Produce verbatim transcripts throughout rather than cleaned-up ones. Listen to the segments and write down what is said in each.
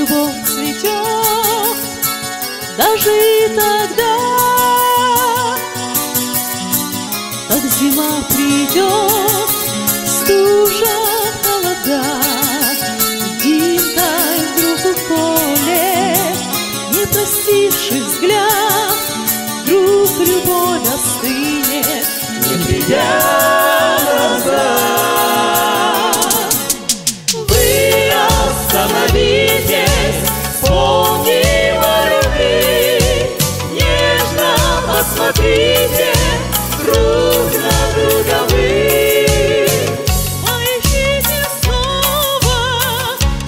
любовь цветет, даже и тогда, как зима придет, стужа, холода, иди дай другу поле, не простивший взгляд, друг любовь остынет, не придя назад. Смотрите, друг на друга вы, поищите снова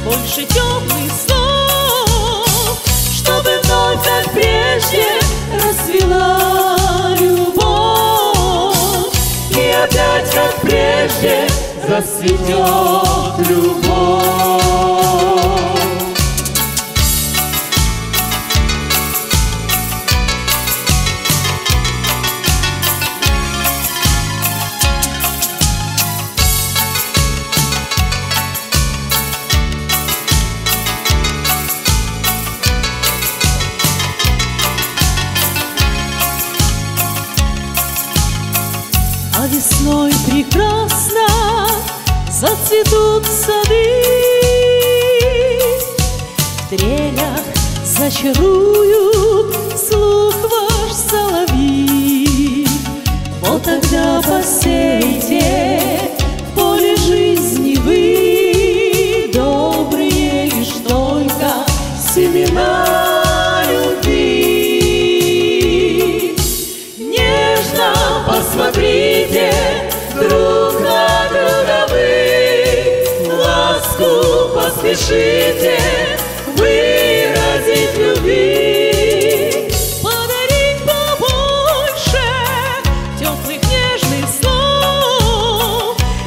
больше темных слов, чтобы вновь, как прежде, расцвела любовь, и опять, как прежде, зацветет любовь. А весной прекрасно зацветут сады, в трелях зачаруют слух ваш соловьи. Вот тогда посейте в поле жизни вы добрые лишь только семена любви. Нежно посмотри друг на друга вы, ласку поспешите выразить любви, подарить побольше теплых нежных слов,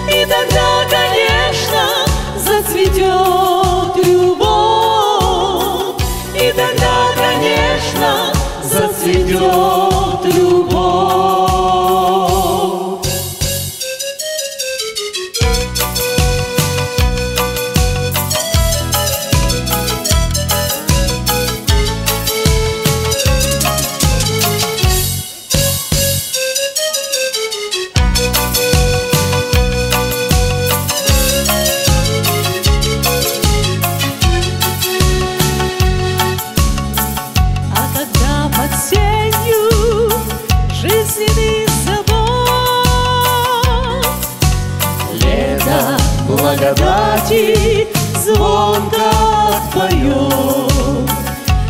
и тогда, конечно, зацветет любовь, и тогда, конечно, зацветет любовь. Благодати звонко отпоет,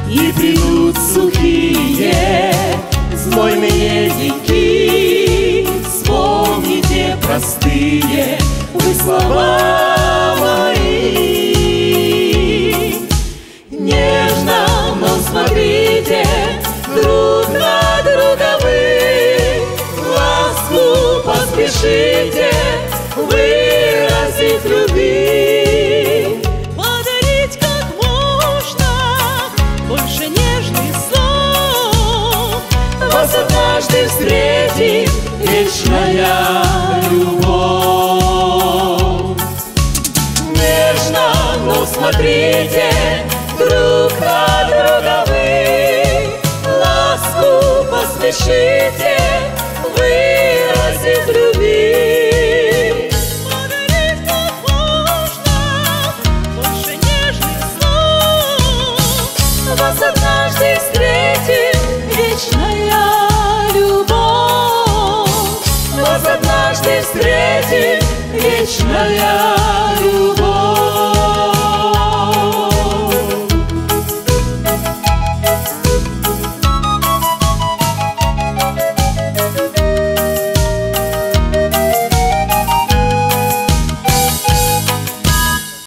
и придут сухие, знойные деньки. Вспомните простые вы слова мои. Нежно, но смотрите друг на друга вы, ласку поспешите выразить любви, подарить как можно больше нежных слов. Вас однажды встретит вечная любовь. Нежно, но смотрите друг на друга вы, ласку поспешите выразить любви. Вечная любовь.